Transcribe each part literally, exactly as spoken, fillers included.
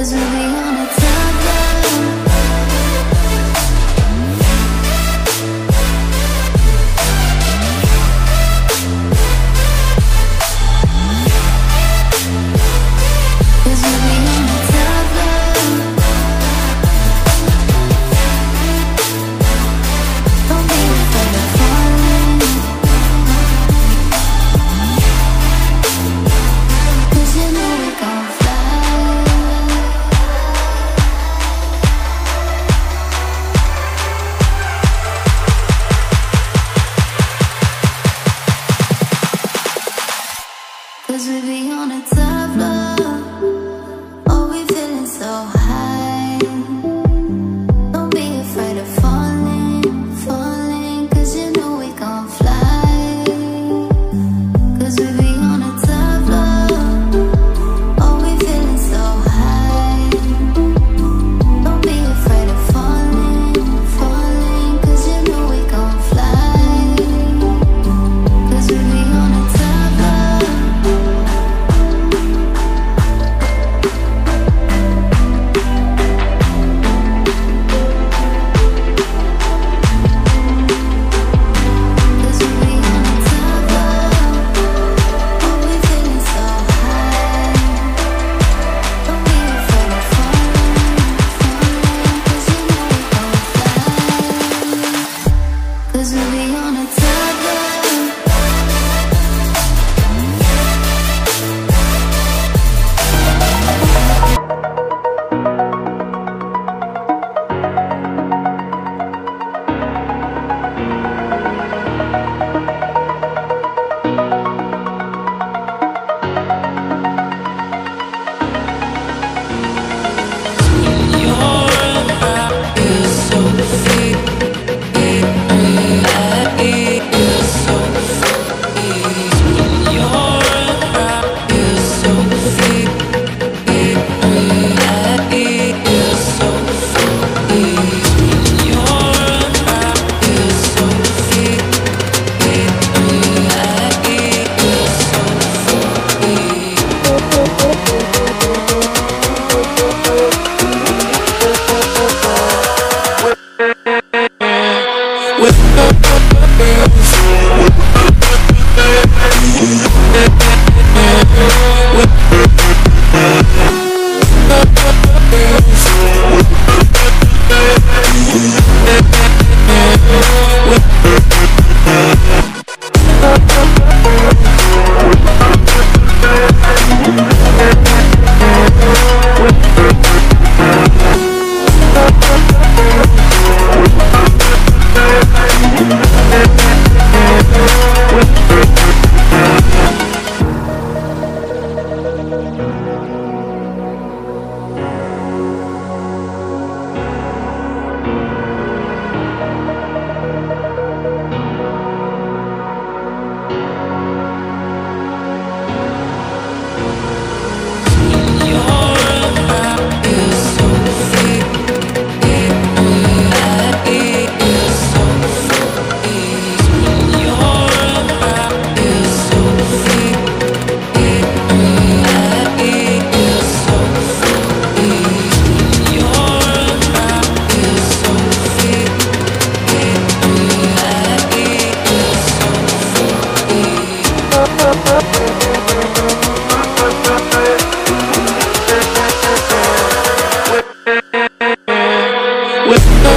'cause we'll be on a timeline.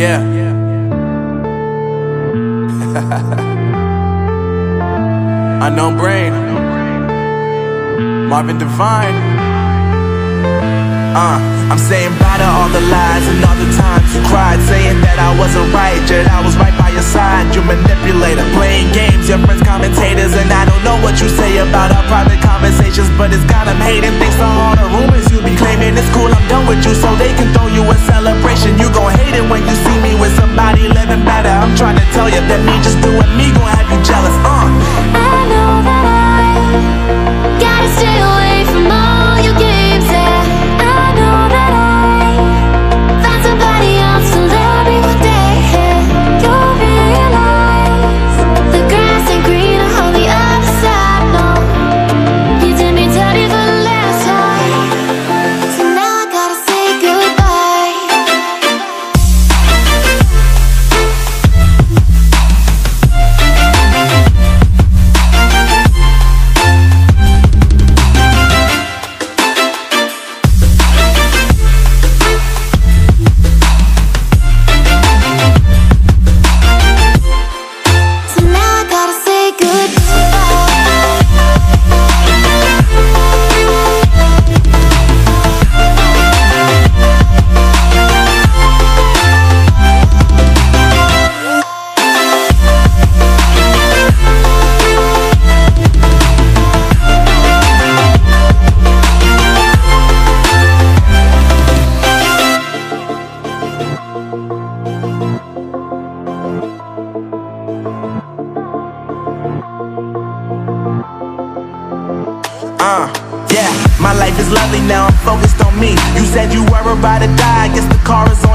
Yeah. Unknown Brain, Marvin Devine. Uh, I'm saying bye to all the lies and all the times you cried, saying that I wasn't right, yet I was right by your side. You manipulator, playing games, your friends commentators, and I don't know what you say about our private conversations, but it's got them hating. Thanks to all the rumors you be claiming, it's cool, I'm done with you, so they can throw you a celebration. You gon' hate it when you see me with somebody living better. I'm trying to tell you that me just doing me gon' have you jealous. Uh, I know that I gotta stay away from all your games. Yeah, I know that I found somebody else to love me one day. Yeah, you'll realize the grass ain't greener on the other side. No, you did me dirty for the last time, so now I gotta say goodbye. So now I gotta say goodbye. Uh, yeah, my life is lovely now, I'm focused on me. You said you were about to die, I guess the car is on